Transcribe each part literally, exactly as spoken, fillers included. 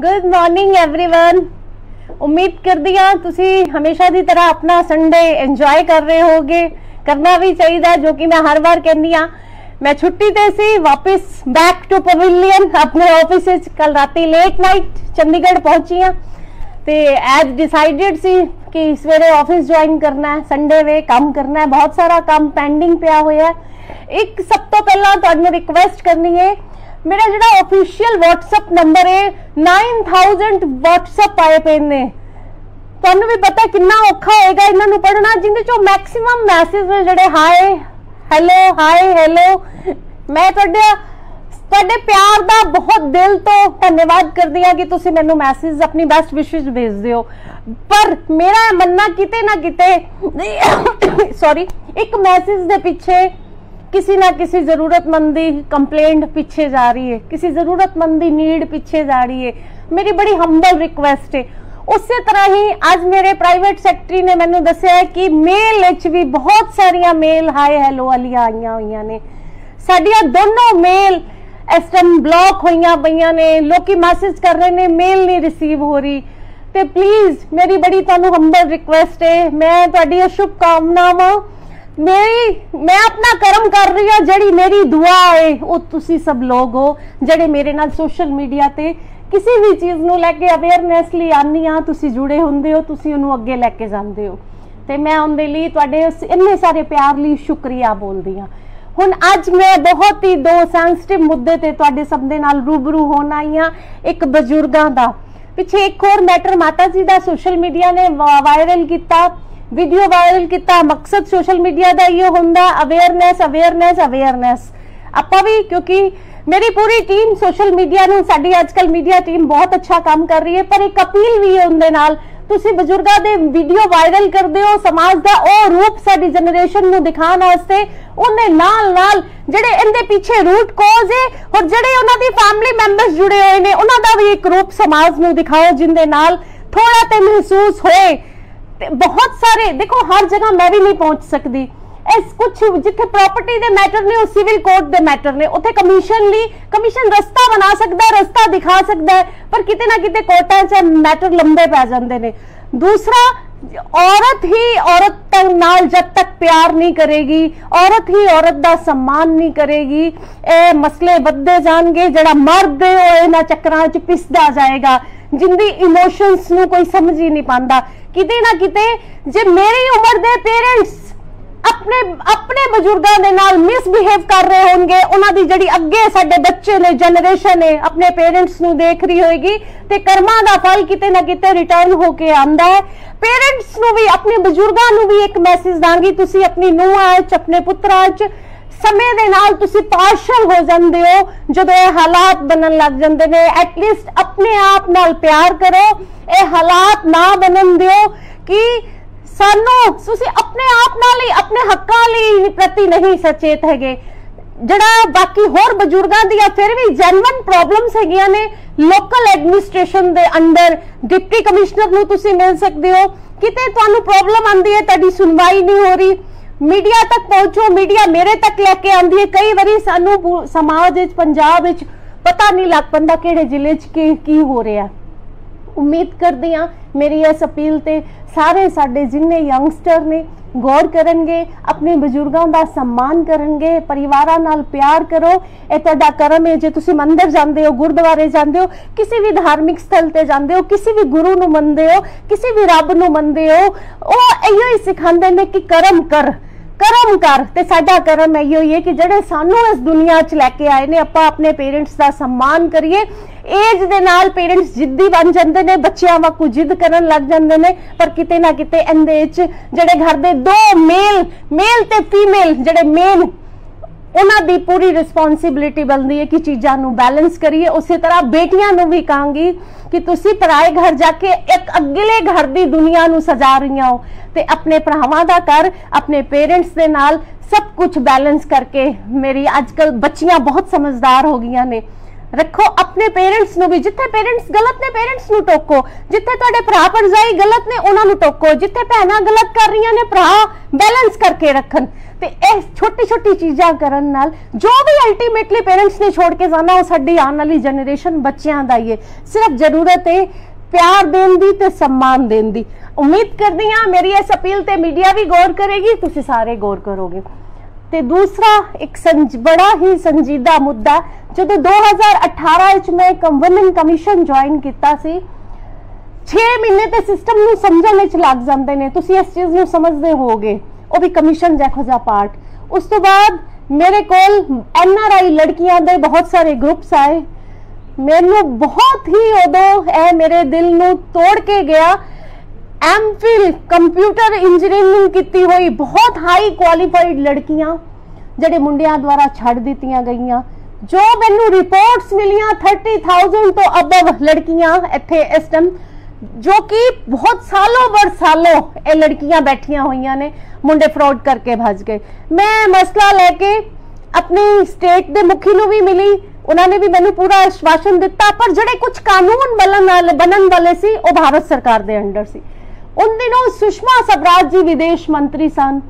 Good morning everyone. उम्मीद कर दिया तुसी हमेशा दी तरह अपना संडे एंजॉय कर रहे होगे। करना भी चाहिए, जो कि मैं हर बार कहनी आ। मैं छुट्टी ते सी वापस बैक टू पवेलियन अपने ऑफिस। कल राती लेट नाइट चंडीगढ़ पहुंची हाँ ते एज डिसाइडेड सी कि सवेरे ऑफिस ज्वाइन करना है, संडे वे काम करना है। बहुत सारा काम पेंडिंग पिया हुआ है। एक सब तो पहला तुहानू रिक्वेस्ट करनी है, मेरा जिहड़ा ऑफिशियल व्हाट्सएप नंबर है नौ हज़ार व्हाट्सएप आए पे ने। तुहानू भी पता कितना औखा होएगा इन्हां नू पढ़ना, जिंदे चो मैक्सिमम मैसेज जिहड़े हाय हेलो हाय हेलो। मैं तुहाडे तुहाडे प्यार दा बहुत दिल तो धन्यवाद करदी हां कि तुसीं मैनू मैसेज अपनी बेस्ट विशेस भेजदे हो। पर मेरा मन्ना किते ना किते सॉरी एक मैसेज दे पिछे किसी ना किसी ज़रूरतमंदी कंप्लेंट पीछे जा रही है, किसी ज़रूरतमंदी नीड पीछे जा रही है। मेरी बड़ी हम्बल रिक्वेस्ट है। उसी तरह ही आज मेरे प्राइवेट सैकटरी ने मैंने दसिया कि मेल विच भी बहुत सारिया मेल हाय हैलो वाली आईया हुई ने। साडिया दोनों मेल इस टाइम ब्लॉक होईया पईया ने। लोग मैसेज कर रहे ने, मेल नहीं रिसीव हो रही। तो प्लीज़ मेरी बड़ी तुहानू हम्बल रिक्वेस्ट है, मैं तुहाडी शुभकामनावां। मेरी मैं अपना कर्म कर रही हूँ, जड़ी मेरी दुआ है वो तुसी सब लोग हो जड़े मेरे नाल सोशल मीडिया ते किसी भी चीज़ नू लैके अवेयरनैस लिए आनी आ। तुसी जुड़े होंदे हो, तुसी उन्नू अगे लैके जांदे हो ते मैं उनके लिए तुहाडे इन्ने सारे प्यार लिए शुक्रिया बोलदी हाँ। हुण अज मैं बहुत ही दो सेंसिटिव मुद्दे ते तुहाडे सब दे नाल रूबरू होना आई हाँ। एक बजुर्गां दा पिछे एक होर मैटर माता जी दा सोशल मीडिया ने वायरल किया, वीडियो वायरल किया। मकसद सोशल मीडिया का ये होंदा अवेयरनैस अवेयरनैस अवेयरनैस। आपां भी क्योंकि मेरी पूरी टीम सोशल मीडिया नूं साडी आजकल मीडिया टीम बहुत अच्छा काम कर रही है, पर एक अपील भी है उनके नाल। तुसी बजुर्गां दे वीडियो वायरल करदे हो, समाज दा ओह रूप साडी जनरेशन नूं दिखाउण वास्ते उहदे नाल नाल जिहड़े इहदे पिछे रूट कॉज है और जिहड़े उहनां दी फैमिली मैंबर्स जुड़े होए ने उहनां दा भी एक रूप समाज नूं दिखाओ, जिंदे नाल थोड़ा ते महसूस होए। बहुत सारे देखो हर जगह मैं भी नहीं पहुंच सकती, इस कुछ जिथे प्रॉपर्टी दे मैटर ने और सिविल कोर्ट दे मैटर ने उथे कमीशन ली कमीशन रस्ता बना सकता है, रस्ता दिखा सकता है, पर किते ना किते कोर्टां च मैटर लंबे पै जांदे ने। दूसरा, औरत ही औरत तक नाल जब तक प्यार नहीं करेगी, औरत ही औरत दा सम्मान नहीं करेगी, ए मसले बदले जाएंगे। जड़ा मर्द है ओह इन्हां चक्करां च पिसदा जाएगा, जिंदी इमोशंस नूं कोई समझ ही नहीं पांदा। किते ना किते जे मेरी उम्र दे पेरेंट्स अपने अपने बजुर्गों के नाल मिसबिहेव कर रहे होंगे, उन्हां दी जिहड़ी अगे साडे बच्चे ने जनरेशन है अपने पेरेंट्स नूं देख रही होगी ते कर्मां दा फल किते ना किते रिटर्न होके आंदा है। पेरेंट्स नूं भी अपने बजुर्गों नूं भी एक मैसेज दांगी, तुसी अपनी नूहां च अपने पुत्रां च समय दे नाल तुसी पार्शल हो जांदे हो। जदों ये हालात बनन लग जांदे ने एटलीस्ट अपने आप नाल प्यार करो। ये हालात ना बनन दिओ कि सानू तुसी अपने आप नाल ही अपने हक्कां लई प्रति नहीं सचेत हैगे। जड़ा बाकी होर बजुर्गां दीआं फिर भी जेन्युइन प्रॉब्लम्स हैगियां ने, लोकल एडमिनिस्ट्रेशन दे अंडर डिप्टी कमिश्नर नूं तुसी मिल सकदे हो। किते तुहानू प्रॉब्लम आंदी है, तुहाडी सुनवाई नहीं हो रही, मीडिया तक पहुंचो, मीडिया मेरे तक लैके आंदी है। कई बारी सानू समाज विच पंजाब विच पता नहीं लग पांदा किहड़े जिले च की हो रहा है। उम्मीद करदी हां मेरी इस अपील ते सारे साडे जिन्ने यंगस्टर ने गौर करनगे, अपने बजुर्गों का सम्मान करनगे, परिवारां नाल प्यार करो। ये तुहाडा करम है। जे तुसी मंदिर जांदे हो, गुरुद्वारे जांदे हो, किसी भी धार्मिक स्थल ते जांदे हो, किसी भी गुरु नूं मनदे हो, किसी भी रब नूं मनदे हो, ओह इहियो ही सिखांदे ने कि कर्म कर कर्म कर। ते साडा कर्म इहियो ही है कि जिहड़े सानू इस दुनिया च लैके आए ने आपां अपने पेरेंट्स का सम्मान करिए। एज दे नाल पेरेंट्स जिद्दी बन जाते हैं, बच्चों वाकू जिद करन लग जाते हैं, पर किते ना किते इंदे विच जिहड़े घर दे दो मेल मेल ते फीमेल जिहड़े मेन उन्हां दी पूरी रिस्पॉन्सिबिलिटी बनती है कि चीज़ां नूं बैलेंस करिए। उसी तरह बेटियां नूं भी कहांगी कि तुसी पराए घर जाके एक अगले घर दी दुनिया नूं सजा रही हो ते अपने भरावां दा कर अपने पेरेंट्स दे नाल सब कुछ बैलेंस करके। मेरी अजकल बच्चियां बहुत समझदार हो गईयां ने, रखो अपने पेरेंट्स नु भी, जिथे पेरेंट्स गलत ने पेरेंट्स नु टोको, जिथे तुहाडे भरा भरजाई गलत ने उन्हां नु टोको, जिथे भैणां गलत कर रहीआं ने भरा बैलेंस करके रखन। ते इह छोटी छोटी चीज़ां करन नाल जो भी अल्टीमेटली पेरेंट्स ने छोड़ के जाना उह साडी आउण वाली जनरेशन बच्चियां दा ही है। सिर्फ जरूरत है प्यार देन दी ते सम्मान देन दी। उम्मीद करदी हां मेरी इस अपील ते मीडिया भी गौर करेगी, तुसीं सारे गौर करोगे। ते दूसरा एक संज, बड़ा ही संजीदा मुद्दा जो तो दो हज़ार अठारह च मैं कंवलन कमीशन ज्वाइन किया सी। छे महीने तो सिस्टम नूं समझण विच लग जांदे ने, तुसीं इस चीज़ नूं समझदे होगे, वो भी कमीशन जैसा जा पार्ट। उस तो बाद मेरे कोल एन आर आई लड़कियां दे बहुत सारे ग्रुप्स आए। मैनू बहुत ही उदो यह मेरे दिल नूं तोड़ के गया। एम फिल कंप्यूटर इंजीनियरिंग की हुई बहुत हाई क्वालिफाइड लड़कियां जड़े मुंडियां द्वारा छड़ दित्तियां गईयां, जो मैनू रिपोर्ट्स मिलियां थर्टी थाउजेंड तो अबव लड़कियां इत्थे इस टाइम, जो कि बहुत सालों बर सालों ये लड़कियां बैठियां हुई ने, मुंडे फ्रॉड करके भज गए। मैं मसला लेके अपनी स्टेट के मुखी नूं भी मिली, उन्होंने भी मैनू पूरा आश्वासन दिता, पर जड़े कुछ कानून बनन बनन वाले सी वो भारत सरकार के अंडर सी। उन दिनों सुषमा स्वराज जी विदेश मंत्री सन,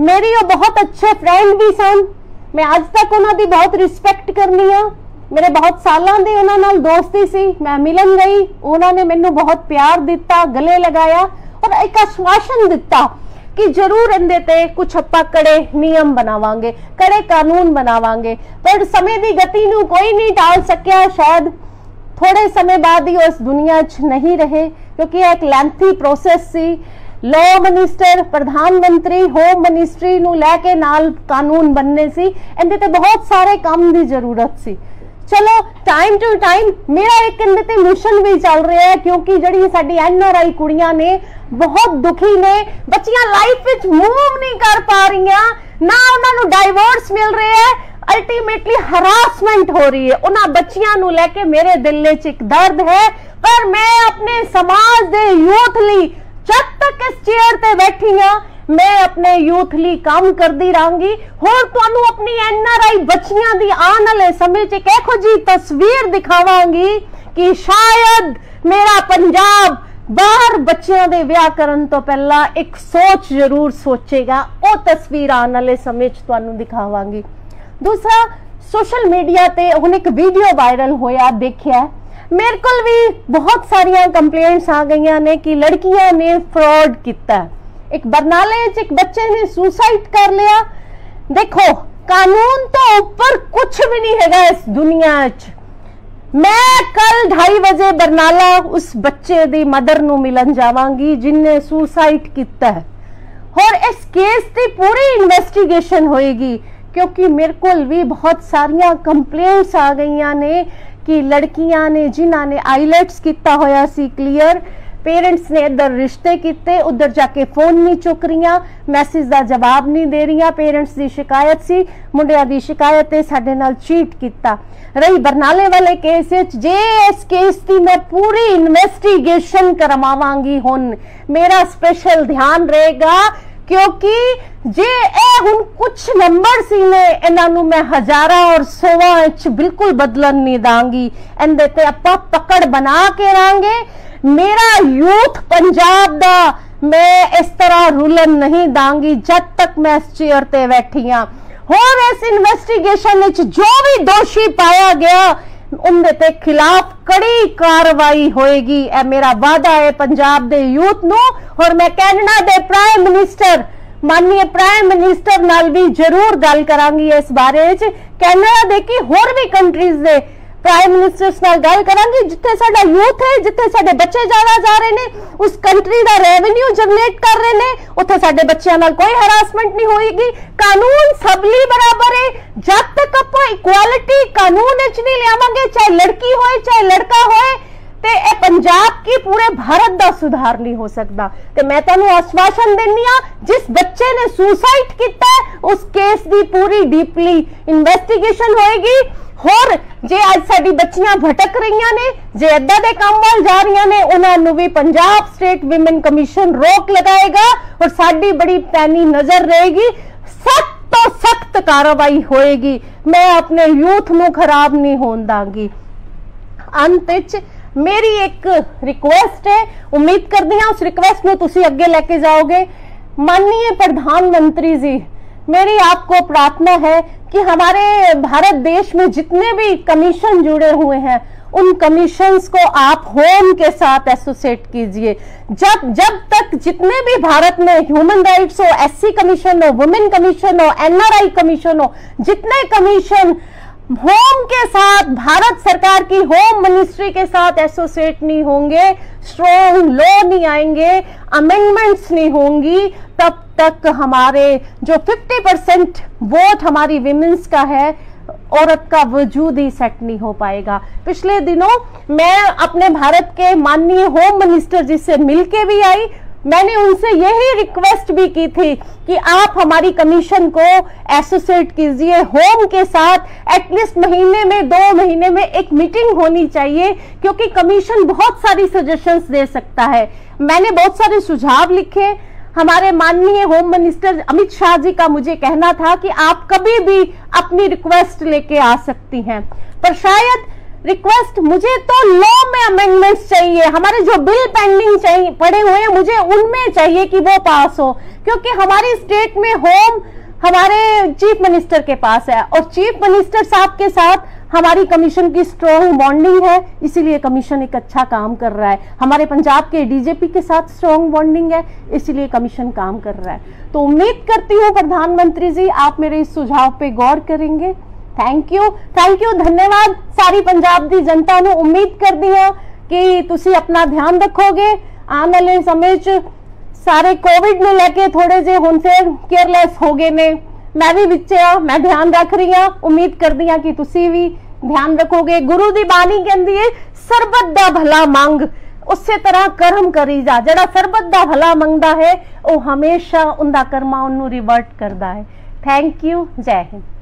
मेरी वो बहुत अच्छे फ्रेंड भी सन, मैं आज तक उन्होंने बहुत रिस्पैक्ट करनी हाँ। मेरे बहुत सालों की उन्होंने दोस्ती सी, मैं मिलन गई, उन्होंने मैनू बहुत प्यार दिता, गले लगाया और एक आश्वासन दिता कि जरूर इंदे ते कुछ आपां कड़े नियम बनावांगे, कड़े कानून बनावांगे। पर समय की गति नू कोई नहीं टाल सकिया, शायद थोड़े समय बाद ही उस दुनिया च नहीं रहे, क्योंकि एक लैंथी प्रोसेस सी। लॉ मिनिस्टर, प्रधानमंत्री, होम मिनिस्ट्री नू लैके नाल कानून बनने सी, इंदे ते बहुत सारे काम की जरूरत सी। चलो टाइम टू टाइम मेरा एक इंदे ते मिशन भी चल रहा है, क्योंकि जिहड़ी साडी एन आर आई कुड़ियां ने बहुत दुखी ने, बच्चियां लाइफ विच मूव नहीं कर पा रही, ना उन्होंने डाइवोर्स मिल रहे है, अल्टीमेटली हरासमेंट हो रही है। उन्होंने बच्चियां नू लेके मेरे दिल च एक दर्द है, पर मैं अपने समाज दे यूथ ली जब तक इस चेयर ते बैठी हां मैं अपने यूथ ली काम करती रहांगी। होर तुहानू अपनी एन आर आई बच्चियां दी आने वाले समय च किहो जी तस्वीर दिखावांगी कि शायद मेरा पंजाब बाहर बच्चियां दे विआह करन तो पहला एक सोच जरूर सोचेगा। वो तस्वीर आने वाले समय च तुहानू दिखावांगी। दूसरा, सोशल मीडिया ते हुण एक वीडियो वायरल होया देखिया, मेरे को भी बहुत सारिया कंप्लेंट्स आ गई ने कि लड़कियां ने फ्रॉड किया। एक बरनाले च एक बच्चे ने सुसाइड कर लिया। देखो, कानून तो ऊपर कुछ भी नहीं है इस दुनिया च। मैं कल ढाई बजे बरनाला उस बच्चे दी मदर नू मिलन जावांगी जिन्ने सुसाइड किया है, और इस केस की पूरी इन्वेस्टिगेशन होएगी, क्योंकि मेरे को भी बहुत सारिया कंप्लेंट्स आ गई ने कि लड़कियां ने जिन्हों ने आईलैट्स किया होया सी क्लीयर, पेरेंट्स ने इधर रिश्ते किते, उधर जाके फोन नहीं चुक रही, मैसेज का जवाब नहीं दे रही, पेरेंट्स की शिकायत सी, मुंडिया की शिकायत है, साडे नाल चीट किया। रही बरनाले वाले केस, जे इस केस की मैं पूरी इन्वेस्टिगेशन करवावांगी। हुन मेरा स्पेशल ध्यान रहेगा, क्योंकि जे ए हुन कुछ नंबर सी ने इन्हों मैं हजारा और सोवां च बिल्कुल बदलन नहीं दांगी। इंदे ते आपां पकड़ बना के रहांगे। मेरा यूथ पंजाब दा मैं इस तरह रुलन नहीं दांगी जब तक मैं इस चेयर ते बैठी हाँ। होर इस इन्वेस्टिगेशन च जो भी दोषी पाया गया उनदे ते खिलाफ कड़ी कार्रवाई होएगी, ए मेरा वादा है पंजाब दे यूथ नू। और मैं कैनेडा दे प्राइम मिनिस्टर, माननीय प्राइम मिनिस्टर नाल भी जरूर गल करांगी इस बारे च। कैनेडा दे की होर भी कंट्रीज दे प्राइम मिनिस्टर्स नाल गल करांगी, जिथे साडा यूथ है, जिथे साडे बच्चे ज्यादा जा रहे ने, उस कंट्री का रेवेन्यू जनरेट कर रहे ने, उत्थे साडे बच्चों नाल कोई हरासमेंट नहीं होएगी। कानून सब लिए बराबर है, जब तक आपां इक्वालिटी कानून विच नहीं लियावांगे, चाहे लड़की होए चाहे लड़का होए, ते ए पंजाब की पूरे भारत का सुधार नहीं हो सकता। तो मैं तुहानू आश्वासन देनी हाँ, जिस बच्चे ने सुसाइड किया उस केस की पूरी डीपली इन्वेस्टिगेशन होएगी। होर जे अज साडी बच्चियां भटक रही ने, जे इदां दे काम वाल जा रही ने, उन्होंने भी पंजाब स्टेट विमेन कमीशन रोक लगाएगा और साडी बड़ी पैनी नजर रहेगी, सख्त तो सख्त कार्रवाई होएगी। मैं अपने यूथ नू खराब नहीं होन दांगी। अंत विच मेरी एक रिक्वेस्ट है, उम्मीद करदी हां उस रिक्वेस्ट नूं तुसीं अगे लेके जाओगे। माननीय प्रधानमंत्री जी, मेरी आपको प्रार्थना है कि हमारे भारत देश में जितने भी कमीशन जुड़े हुए हैं उन कमीशंस को आप होम के साथ एसोसिएट कीजिए। जब जब तक जितने भी भारत में ह्यूमन राइट्स हो, एससी कमीशन हो, वुमेन कमीशन हो, एनआरआई कमीशन हो, जितने कमीशन होम के साथ भारत सरकार की होम मिनिस्ट्री के साथ एसोसिएट नहीं होंगे, स्ट्रॉन्ग लॉ नहीं आएंगे, अमेंडमेंट्स नहीं होंगी, तब तक हमारे जो फिफ्टी परसेंट वोट हमारी विमेंस का है, औरत का वजूद ही सेट नहीं हो पाएगा। पिछले दिनों मैं अपने भारत के माननीय होम मिनिस्टर जी से मिलके भी आई, मैंने उनसे यही रिक्वेस्ट भी की थी कि आप हमारी कमीशन को एसोसिएट कीजिए होम के साथ, एटलीस्ट महीने में दो महीने में एक मीटिंग होनी चाहिए, क्योंकि कमीशन बहुत सारी सजेशंस दे सकता है। मैंने बहुत सारे सुझाव लिखे, हमारे माननीय होम मिनिस्टर अमित शाह जी का मुझे कहना था कि आप कभी भी अपनी रिक्वेस्ट लेके आ सकती हैं, पर शायद रिक्वेस्ट, मुझे तो लॉ में अमेंडमेंट्स चाहिए, हमारे जो बिल पेंडिंग चाहिए पड़े हुए हैं मुझे उनमें चाहिए कि वो पास हो, क्योंकि हमारी स्टेट में होम हमारे चीफ मिनिस्टर के पास है और चीफ मिनिस्टर साहब के साथ हमारी कमीशन की स्ट्रॉन्ग बॉन्डिंग है, इसीलिए कमीशन एक अच्छा काम कर रहा है। हमारे पंजाब के डीजीपी के साथ स्ट्रॉन्ग बॉन्डिंग है, इसीलिए कमीशन काम कर रहा है। तो उम्मीद करती हूँ प्रधानमंत्री जी आप मेरे इस सुझाव पे गौर करेंगे। थैंक यू, थैंक यू, धन्यवाद सारी पंजाब की जनता ने। उम्मीद करती हूँ कि तुसी अपना ध्यान रखोगे। आने वाले समय च सारे कोविड में लेके थोड़े जे हुण फिर केयरलैस हो गए ने, मैं भी विच आ, मैं ध्यान रख रही हाँ, उम्मीद करती हाँ कि तुसी भी ध्यान रखोगे। गुरु दी बाणी कहती है सरबत दा भला मंग, उसे तरह कर्म करी जा, जड़ा सरबत दा भला मंगता है वो हमेशा उनका कर्मा उन्नू रिवर्ट करता है। थैंक यू, जय हिंद।